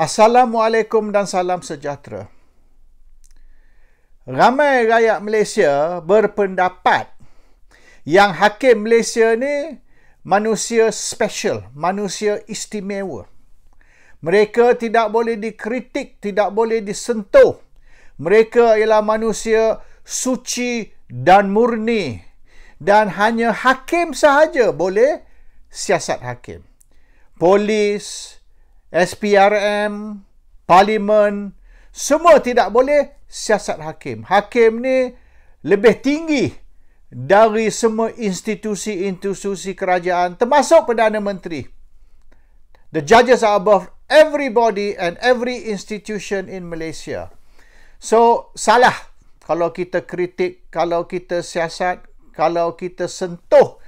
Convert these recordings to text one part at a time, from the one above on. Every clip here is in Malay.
Assalamualaikum dan salam sejahtera. Ramai rakyat Malaysia berpendapat yang hakim Malaysia ni manusia special, manusia istimewa. Mereka tidak boleh dikritik, tidak boleh disentuh. Mereka ialah manusia suci dan murni dan hanya hakim sahaja boleh siasat hakim. Polis, SPRM, Parlimen, semua tidak boleh siasat hakim. Hakim ni lebih tinggi dari semua institusi-institusi kerajaan termasuk Perdana Menteri. The judges are above everybody and every institution in Malaysia. So, salah kalau kita kritik, kalau kita siasat, kalau kita sentuh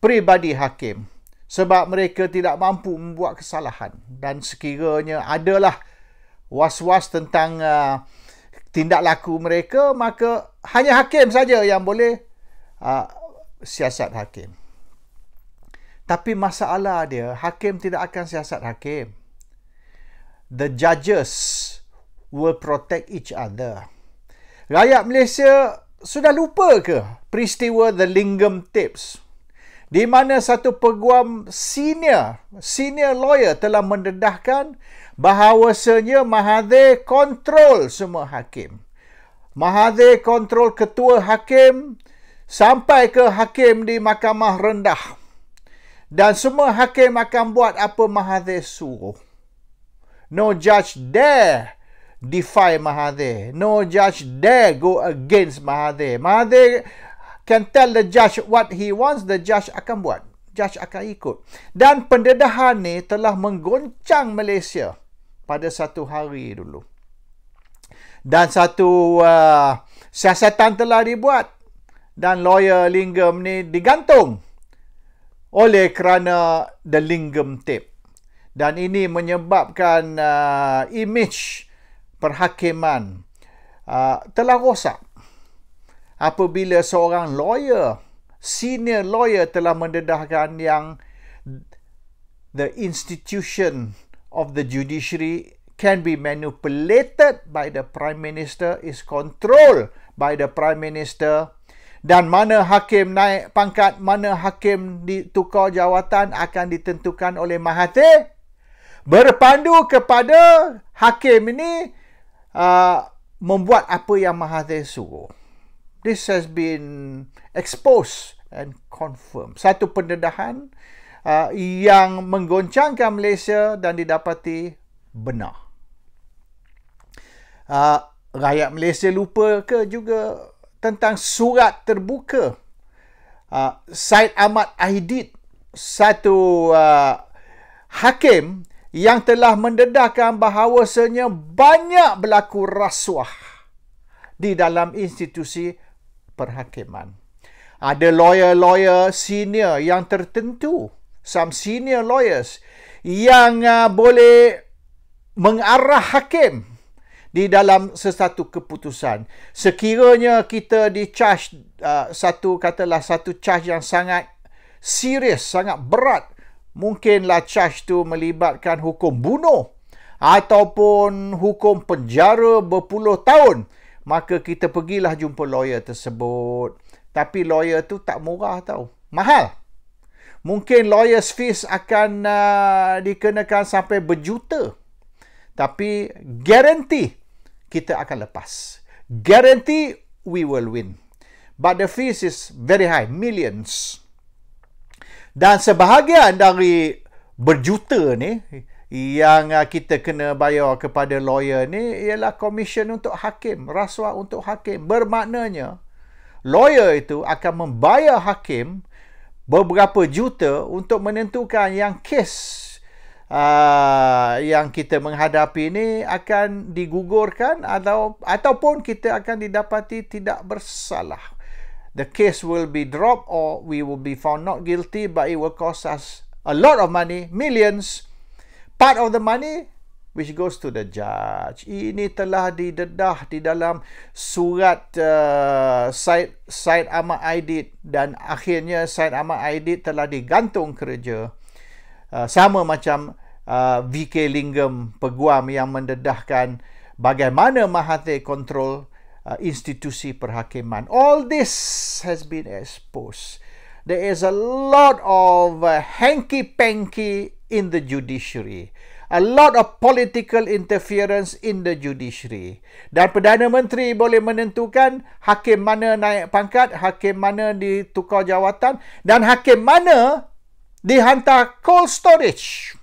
peribadi hakim. Sebab mereka tidak mampu membuat kesalahan. Dan sekiranya adalah was-was tentang tindak laku mereka, maka hanya hakim saja yang boleh siasat hakim. Tapi masalah dia, hakim tidak akan siasat hakim. The judges will protect each other. Rakyat Malaysia sudah lupa ke peristiwa The Lingam Tapes? Di mana satu peguam senior lawyer telah mendedahkan bahawasanya Mahathir kontrol semua hakim. Mahathir kontrol ketua hakim sampai ke hakim di mahkamah rendah. Dan semua hakim akan buat apa Mahathir suruh. No judge dare defy Mahathir. No judge dare go against Mahathir. Mahathir can tell the judge what he wants, the judge akan buat. Judge akan ikut. Dan pendedahan ni telah menggoncang Malaysia pada satu hari dulu. Dan satu siasatan telah dibuat. Dan lawyer Lingam ni digantung oleh kerana The Lingam Tape. Dan ini menyebabkan image perhakiman telah rosak. Apabila seorang lawyer, senior lawyer telah mendedahkan yang the institution of the judiciary can be manipulated by the Prime Minister, is controlled by the Prime Minister, dan mana hakim naik pangkat, mana hakim ditukar jawatan akan ditentukan oleh Mahathir berpandu kepada hakim ini membuat apa yang Mahathir suruh. This has been exposed and confirmed. Satu pendedahan yang menggoncangkan Malaysia dan didapati benar. Rakyat Malaysia lupa ke juga tentang surat terbuka Syed Ahmad Idid, satu hakim yang telah mendedahkan bahawasanya banyak berlaku rasuah di dalam institusi perhakiman. Ada lawyer-lawyer senior yang tertentu, some senior lawyers yang boleh mengarah hakim di dalam sesuatu keputusan. Sekiranya kita di charge satu charge yang sangat serius, sangat berat, mungkinlah charge tu melibatkan hukum bunuh ataupun hukum penjara berpuluh tahun. Maka kita pergilah jumpa lawyer tersebut. Tapi lawyer tu tak murah tau. Mahal. Mungkin lawyer's fees akan dikenakan sampai berjuta. Tapi guarantee kita akan lepas. Guarantee we will win. But the fees is very high. Millions. Dan sebahagian dari berjuta ni yang kita kena bayar kepada lawyer ni ialah komisen untuk hakim, rasuah untuk hakim. Bermaknanya lawyer itu akan membayar hakim beberapa juta untuk menentukan yang kes yang kita menghadapi ni akan digugurkan ataupun kita akan didapati tidak bersalah. The case will be dropped or we will be found not guilty, but it will cost us a lot of money, millions. Part of the money which goes to the judge. Ini telah didedah di dalam surat Syed Ahmad Idid dan akhirnya Syed Ahmad Idid telah digantung kerja. Sama macam V.K. Lingam peguam yang mendedahkan bagaimana Mahathir kontrol institusi perhakiman. All this has been exposed. There is a lot of hanky-panky in the judiciary. A lot of political interference in the judiciary. Dan Perdana Menteri boleh menentukan hakim mana naik pangkat, hakim mana ditukar jawatan dan hakim mana dihantar cold storage.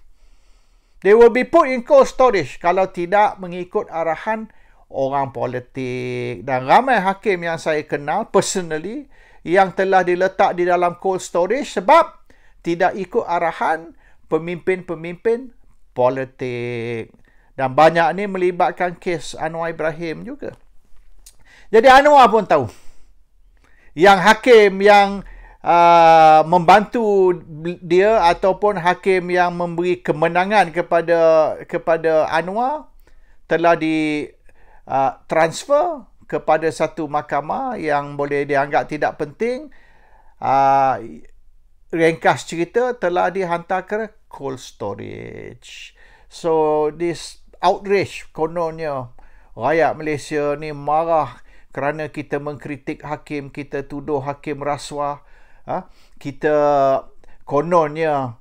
They will be put in cold storage kalau tidak mengikut arahan orang politik. Dan ramai hakim yang saya kenal personally yang telah diletak di dalam cold storage sebab tidak ikut arahan pemimpin-pemimpin politik. Dan banyak ni melibatkan kes Anwar Ibrahim juga. Jadi Anwar pun tahu yang hakim yang membantu dia ataupun hakim yang memberi kemenangan kepada Anwar telah di transfer kepada satu mahkamah yang boleh dianggap tidak penting. Ringkas cerita, telah dihantar ke cold storage. So this outrage, kononnya rakyat Malaysia ni marah kerana kita mengkritik hakim, kita tuduh hakim rasuah, kita kononnya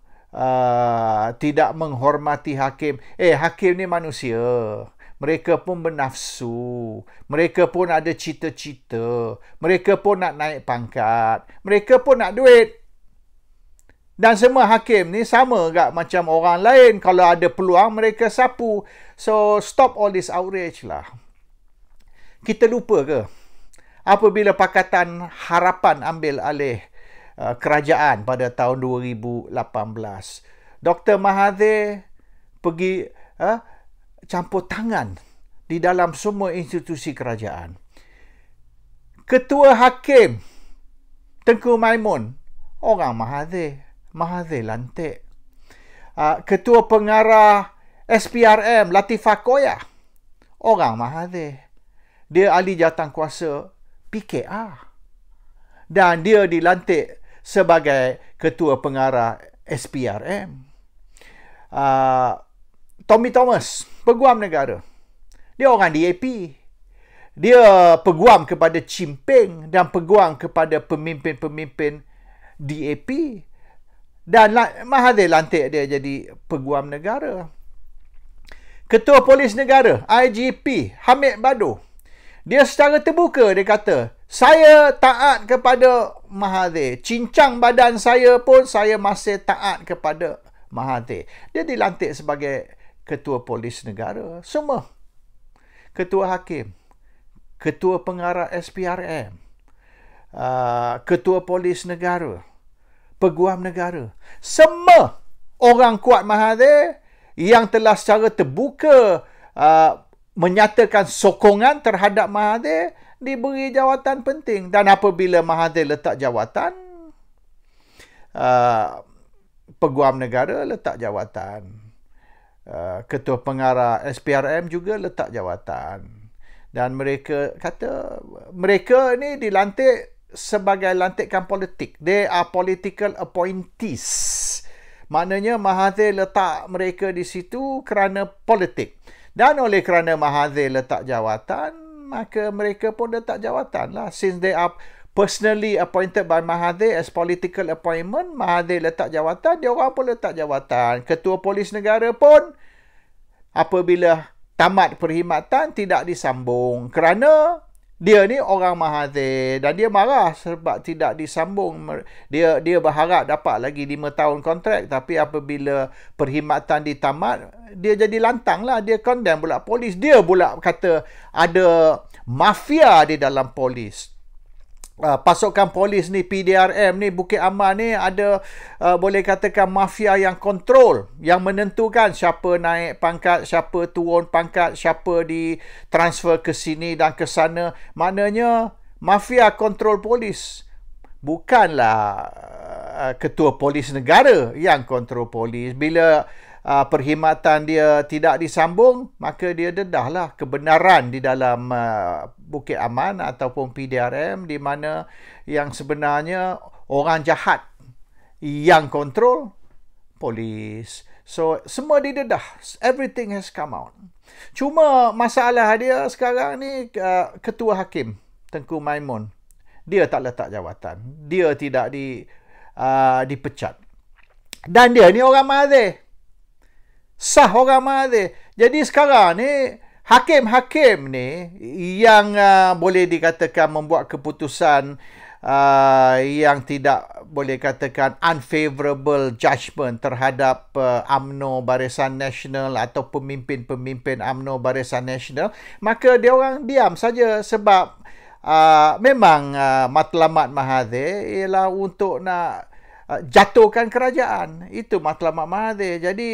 tidak menghormati hakim. Hakim ni manusia, mereka pun bernafsu, mereka pun ada cita-cita, mereka pun nak naik pangkat, mereka pun nak duit. Dan semua hakim ni sama gak macam orang lain. Kalau ada peluang, mereka sapu. So, stop all this outrage lah. Kita lupa ke apabila Pakatan Harapan ambil alih kerajaan pada tahun 2018. Dr. Mahathir pergi campur tangan di dalam semua institusi kerajaan. Ketua Hakim Tengku Maimun, orang Mahathir. Mahathir lantik. Ketua Pengarah SPRM Latheefa Koya, orang Mahathir. Dia ahli jawatankuasa PKR. Dan dia dilantik sebagai Ketua Pengarah SPRM. Tommy Thomas, peguam negara. Dia orang DAP. Dia peguam kepada Jinping dan peguam kepada pemimpin-pemimpin DAP. Dan Mahathir lantik dia jadi peguam negara. Ketua Polis Negara, IGP, Hamid Bador. Dia secara terbuka, dia kata, saya taat kepada Mahathir. Cincang badan saya pun, saya masih taat kepada Mahathir. Dia dilantik sebagai Ketua Polis Negara. Semua. Ketua Hakim. Ketua Pengarah SPRM. Ketua Polis Negara. Peguam negara. Semua orang kuat Mahathir yang telah secara terbuka menyatakan sokongan terhadap Mahathir diberi jawatan penting. Dan apabila Mahathir letak jawatan, peguam negara letak jawatan. Ketua Pengarah SPRM juga letak jawatan. Dan mereka kata, mereka ni dilantik sebagai lantikan politik. They are political appointees. Maknanya Mahathir letak mereka di situ kerana politik. Dan oleh kerana Mahathir letak jawatan, maka mereka pun letak jawatan lah. Since they are personally appointed by Mahathir as political appointment, Mahathir letak jawatan, dia orang pun letak jawatan. Ketua Polis Negara pun apabila tamat perkhidmatan tidak disambung kerana dia ni orang Mahathir dan dia marah sebab tidak disambung. Dia berharap dapat lagi 5 tahun kontrak, tapi apabila perkhidmatan ditamat, dia jadi lantang lah. Dia condemn pula polis. Dia pula kata ada mafia di dalam polis. Pasukan polis ni, PDRM ni, Bukit Aman ni ada boleh katakan mafia yang kontrol, yang menentukan siapa naik pangkat, siapa turun pangkat, siapa ditransfer ke sini dan ke sana. Maknanya mafia kontrol polis. Bukanlah Ketua Polis Negara yang kontrol polis. Bila perkhidmatan dia tidak disambung, maka dia dedahlah kebenaran di dalam Bukit Aman ataupun PDRM, di mana yang sebenarnya orang jahat yang kontrol polis. So, semua didedah. Everything has come out. Cuma masalah dia sekarang ni, Ketua Hakim, Tengku Maimun, dia tak letak jawatan. Dia tidak dipecat. Dan dia ni orang Mahathir. Sah orang Mahathir. Jadi sekarang ni, hakim-hakim ni yang boleh dikatakan membuat keputusan yang tidak boleh katakan unfavourable judgement terhadap UMNO Barisan Nasional atau pemimpin-pemimpin UMNO Barisan Nasional, maka dia orang diam saja sebab memang matlamat Mahathir ialah untuk nak jatuhkan kerajaan. Itu matlamat Mahathir. Jadi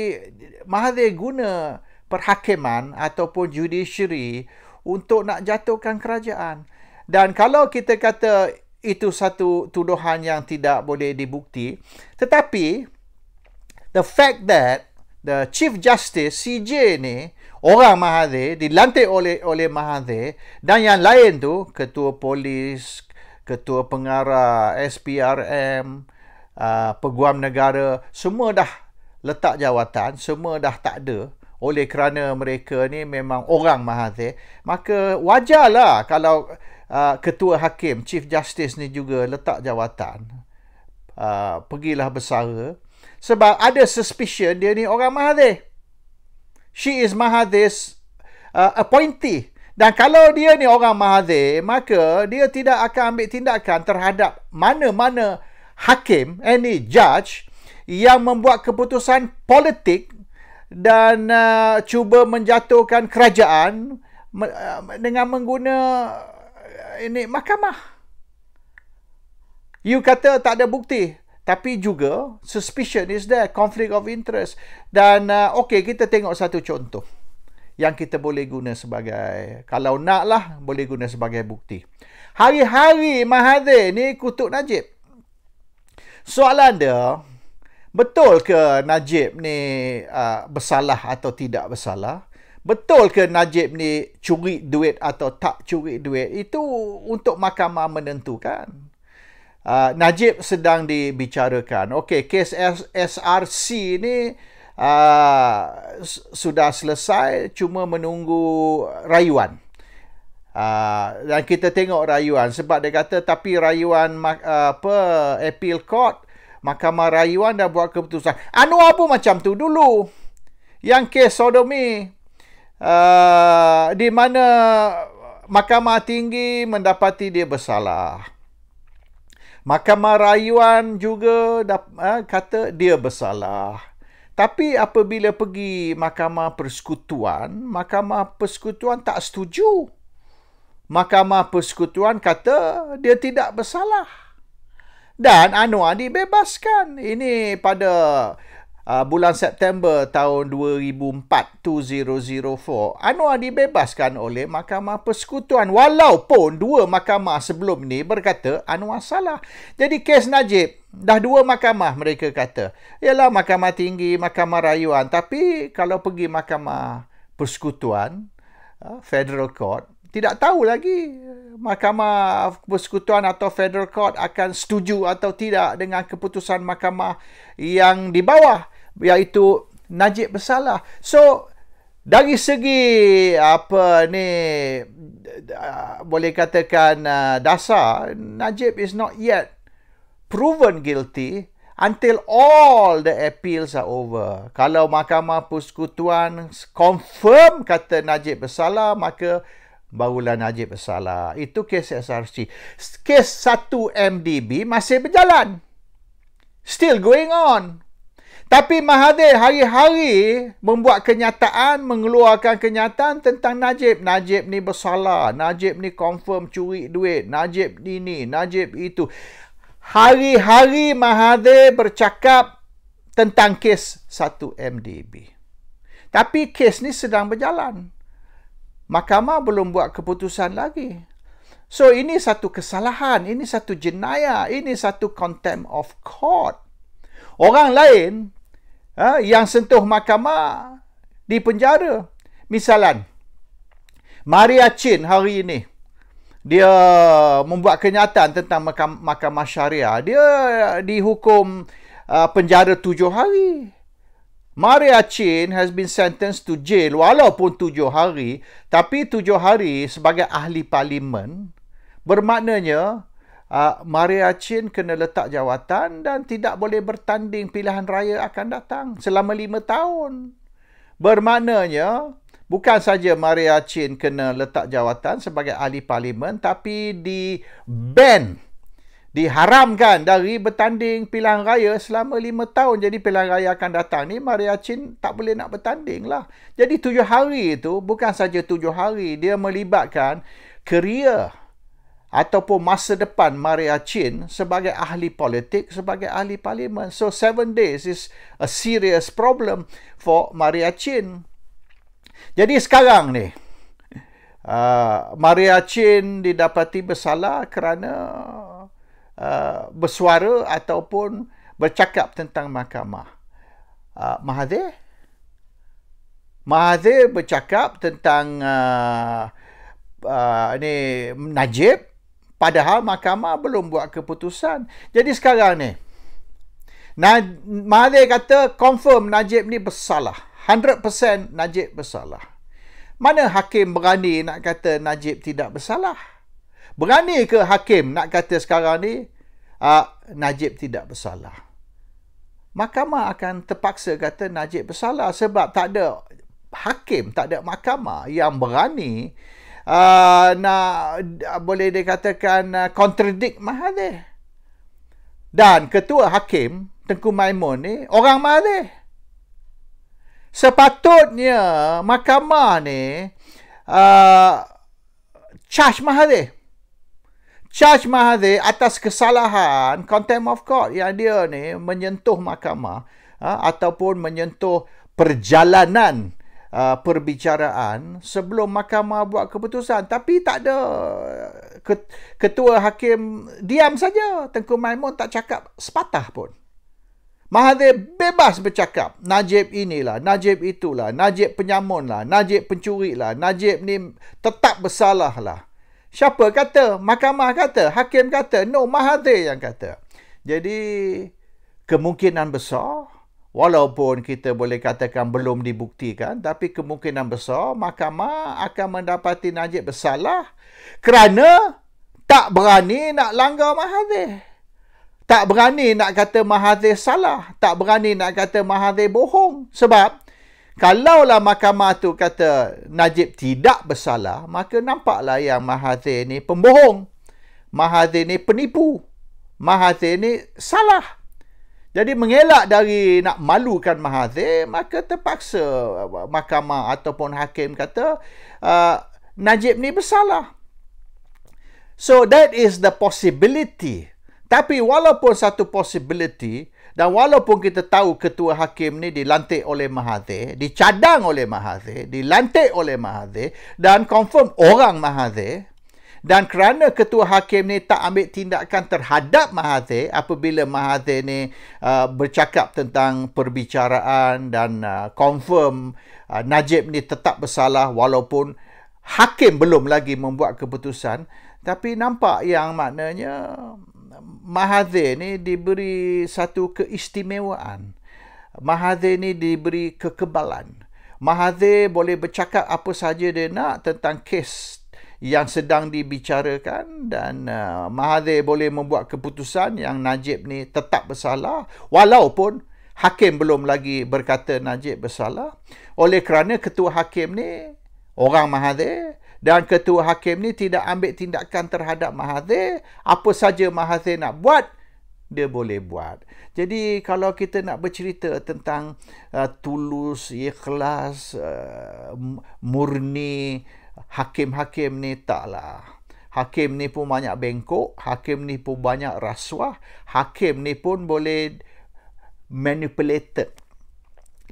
Mahathir guna perhakiman ataupun judiciary untuk nak jatuhkan kerajaan. Dan kalau kita kata itu satu tuduhan yang tidak boleh dibukti, tetapi the fact that the Chief Justice CJ ni orang Mahathir, dilantik oleh Mahathir, dan yang lain tu ketua polis, ketua pengarah SPRM, peguam negara, semua dah letak jawatan, semua dah tak ada. Oleh kerana mereka ni memang orang Mahathir, maka wajarlah kalau ketua hakim, Chief Justice ni juga letak jawatan. Pergilah bersara. Sebab ada suspicion dia ni orang Mahathir. She is Mahathir's appointee. Dan kalau dia ni orang Mahathir, maka dia tidak akan ambil tindakan terhadap mana-mana hakim, any judge yang membuat keputusan politik dan cuba menjatuhkan kerajaan dengan menggunakan ini mahkamah. You kata tak ada bukti, tapi juga suspicion is there, conflict of interest. Dan okey, kita tengok satu contoh yang kita boleh guna sebagai, kalau nak lah, boleh guna sebagai bukti. Hari-hari Mahathir ni kutuk Najib. Soalan dia, betul ke Najib ni bersalah atau tidak bersalah? Betul ke Najib ni curi duit atau tak curi duit? Itu untuk mahkamah menentukan. Najib sedang dibicarakan. Okey, kes SRC ni sudah selesai, cuma menunggu rayuan. Dan kita tengok rayuan, sebab dia kata tapi rayuan appeal court, mahkamah rayuan dah buat keputusan. Anwar pun macam tu dulu. Yang kes sodomi, di mana mahkamah tinggi mendapati dia bersalah. Mahkamah rayuan juga kata dia bersalah. Tapi apabila pergi mahkamah persekutuan tak setuju. Mahkamah persekutuan kata dia tidak bersalah. Dan Anwar dibebaskan. ini pada bulan September tahun 2004. Anwar dibebaskan oleh mahkamah persekutuan, walaupun dua mahkamah sebelum ni berkata Anwar salah. Jadi kes Najib, dah dua mahkamah mereka kata, ialah mahkamah tinggi, mahkamah rayuan. Tapi kalau pergi mahkamah persekutuan, federal court, tidak tahu lagi mahkamah persekutuan atau federal court akan setuju atau tidak dengan keputusan mahkamah yang di bawah, iaitu Najib bersalah. So dari segi apa ni, boleh katakan dasar, Najib is not yet proven guilty until all the appeals are over. Kalau mahkamah persekutuan confirm kata Najib bersalah, maka barulah Najib bersalah. Itu kes SRC. Kes 1MDB masih berjalan. Still going on. Tapi Mahathir hari-hari membuat kenyataan, mengeluarkan kenyataan tentang Najib. Najib ni bersalah. Najib ni confirm curi duit. Najib ini, Najib itu. Hari-hari Mahathir bercakap tentang kes 1MDB. Tapi kes ni sedang berjalan. Mahkamah belum buat keputusan lagi. So, ini satu kesalahan, ini satu jenayah, ini satu contempt of court. Orang lain yang sentuh mahkamah dipenjara. Misalan, Maria Chin hari ini, dia membuat kenyataan tentang mahkamah syariah. Dia dihukum penjara 7 hari. Maria Chin has been sentenced to jail walaupun 7 hari, tapi 7 hari sebagai ahli parlimen bermaknanya Maria Chin kena letak jawatan dan tidak boleh bertanding pilihan raya akan datang selama 5 tahun. Bermaknanya bukan saja Maria Chin kena letak jawatan sebagai ahli parlimen, tapi diharamkan dari bertanding pilihan raya selama 5 tahun. Jadi pilihan raya akan datang ni Maria Chin tak boleh nak bertanding lah. Jadi 7 hari itu bukan saja 7 hari, dia melibatkan kerjaya ataupun masa depan Maria Chin sebagai ahli politik, sebagai ahli parlimen. So 7 days is a serious problem for Maria Chin. Jadi sekarang ni Maria Chin didapati bersalah kerana bersuara ataupun bercakap tentang mahkamah. Mahathir bercakap tentang Najib, padahal mahkamah belum buat keputusan. Jadi sekarang ni Mahathir kata confirm Najib ni bersalah, 100% Najib bersalah. Mana hakim berani nak kata Najib tidak bersalah? Berani ke hakim nak kata sekarang ni Najib tidak bersalah? Mahkamah akan terpaksa kata Najib bersalah sebab tak ada hakim, tak ada mahkamah yang berani boleh dikatakan contradict Mahathir. Dan ketua hakim Tengku Maimun ni orang Mahathir. Sepatutnya mahkamah ni charge Mahathir. Charge Mahathir atas kesalahan contempt of court yang dia ni menyentuh mahkamah ataupun menyentuh perjalanan perbicaraan sebelum mahkamah buat keputusan. Tapi tak ada, ketua hakim diam saja. Tengku Maimun tak cakap sepatah pun. Mahathir bebas bercakap Najib inilah, Najib itulah, Najib penyamun lah, Najib pencuri lah, Najib ni tetap bersalah lah. Siapa kata? Mahkamah kata, hakim kata, no, Mahathir yang kata. Jadi kemungkinan besar, walaupun kita boleh katakan belum dibuktikan, tapi kemungkinan besar mahkamah akan mendapati Najib bersalah kerana tak berani nak langgar Mahathir. Tak berani nak kata Mahathir salah, tak berani nak kata Mahathir bohong. Sebab kalaulah mahkamah tu kata Najib tidak bersalah, maka nampaklah yang Mahathir ni pembohong, Mahathir ni penipu, Mahathir ni salah. Jadi mengelak dari nak malukan Mahathir, maka terpaksa mahkamah ataupun hakim kata Najib ni bersalah. So that is the possibility. Tapi walaupun satu possibility, dan walaupun kita tahu ketua hakim ni dilantik oleh Mahathir, dicadang oleh Mahathir, dilantik oleh Mahathir dan confirm orang Mahathir, dan kerana ketua hakim ni tak ambil tindakan terhadap Mahathir apabila Mahathir ni bercakap tentang perbicaraan dan confirm Najib ni tetap bersalah walaupun hakim belum lagi membuat keputusan, tapi nampak yang maknanya Mahathir ni diberi satu keistimewaan. Mahathir ni diberi kekebalan. Mahathir boleh bercakap apa saja dia nak tentang kes yang sedang dibicarakan, dan Mahathir boleh membuat keputusan yang Najib ni tetap bersalah walaupun hakim belum lagi berkata Najib bersalah, oleh kerana ketua hakim ni orang Mahathir. Dan ketua hakim ni tidak ambil tindakan terhadap Mahathir. Apa saja Mahathir nak buat, dia boleh buat. Jadi kalau kita nak bercerita tentang tulus, ikhlas, murni, hakim-hakim ni taklah. Hakim ni pun banyak bengkok, hakim ni pun banyak rasuah, hakim ni pun boleh manipulated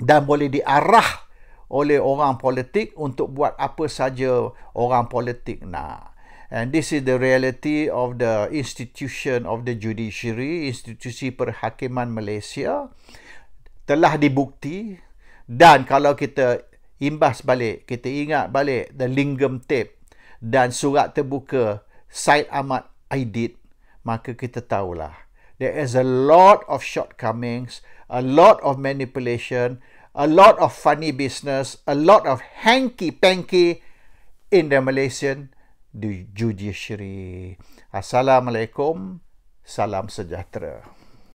dan boleh diarah oleh orang politik untuk buat apa saja orang politik nak. And this is the reality of the institution of the judiciary, institusi perhakiman Malaysia, telah dibukti. Dan kalau kita imbas balik, kita ingat balik the Lingam tape dan surat terbuka Syed Ahmad Idid, maka kita tahulah there is a lot of shortcomings, a lot of manipulation, a lot of funny business, a lot of hanky-panky in the Malaysian judiciary. Assalamualaikum, salam sejahtera.